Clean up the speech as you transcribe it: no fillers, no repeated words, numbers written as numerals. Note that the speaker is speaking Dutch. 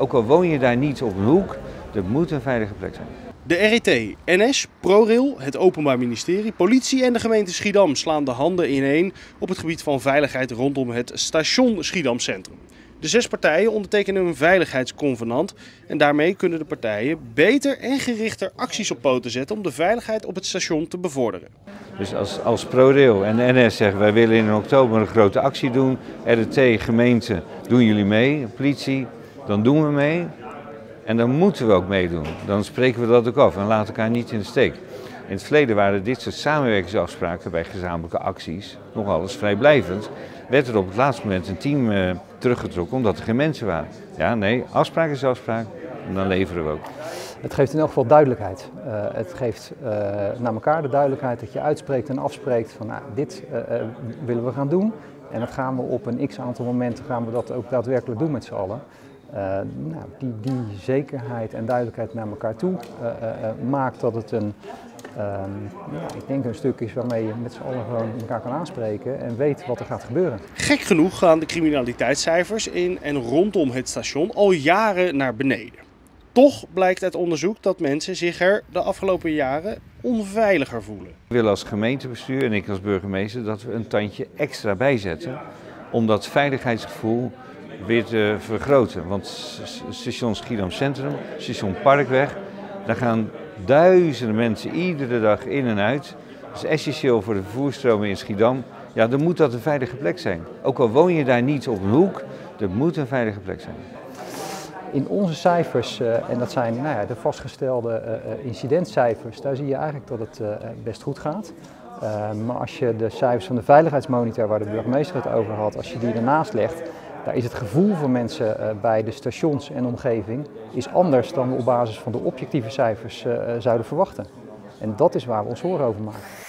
Ook al woon je daar niet op een hoek, er moet een veilige plek zijn. De RET, NS, ProRail, het Openbaar Ministerie, politie en de gemeente Schiedam slaan de handen ineen op het gebied van veiligheid rondom het station Schiedam Centrum. De 6 partijen ondertekenen een veiligheidsconvenant en daarmee kunnen de partijen beter en gerichter acties op poten zetten om de veiligheid op het station te bevorderen. Dus als ProRail en de NS zeggen wij willen in oktober een grote actie doen, RET, gemeente, doen jullie mee, politie, dan doen we mee. En dan moeten we ook meedoen. Dan spreken we dat ook af en laten elkaar niet in de steek. In het verleden waren dit soort samenwerkingsafspraken bij gezamenlijke acties nogal eens vrijblijvend. Werd er op het laatste moment een team teruggetrokken omdat er geen mensen waren. Ja, nee, afspraak is afspraak en dan leveren we ook. Het geeft in elk geval duidelijkheid. Het geeft naar elkaar de duidelijkheid dat je uitspreekt en afspreekt van nou, dit willen we gaan doen. En dat gaan we op een x-aantal momenten gaan we dat ook daadwerkelijk doen met z'n allen. Nou, die zekerheid en duidelijkheid naar elkaar toe maakt dat het een stuk is waarmee je met z'n allen gewoon elkaar kan aanspreken en weet wat er gaat gebeuren. Gek genoeg gaan de criminaliteitscijfers in en rondom het station al jaren naar beneden. Toch blijkt uit onderzoek dat mensen zich er de afgelopen jaren onveiliger voelen. We willen als gemeentebestuur en ik als burgemeester dat we een tandje extra bijzetten om dat veiligheidsgevoel weer te vergroten. Want station Schiedam Centrum, station Parkweg, daar gaan duizenden mensen iedere dag in en uit. Dat is essentieel voor de vervoersstromen in Schiedam. Ja, dan moet dat een veilige plek zijn. Ook al woon je daar niet op een hoek, er moet een veilige plek zijn. In onze cijfers, en dat zijn de vastgestelde incidentcijfers, daar zie je eigenlijk dat het best goed gaat. Maar als je de cijfers van de veiligheidsmonitor, waar de burgemeester het over had, als je die ernaast legt, daar is het gevoel van mensen bij de stations en omgeving is anders dan we op basis van de objectieve cijfers zouden verwachten. En dat is waar we ons zorgen over maken.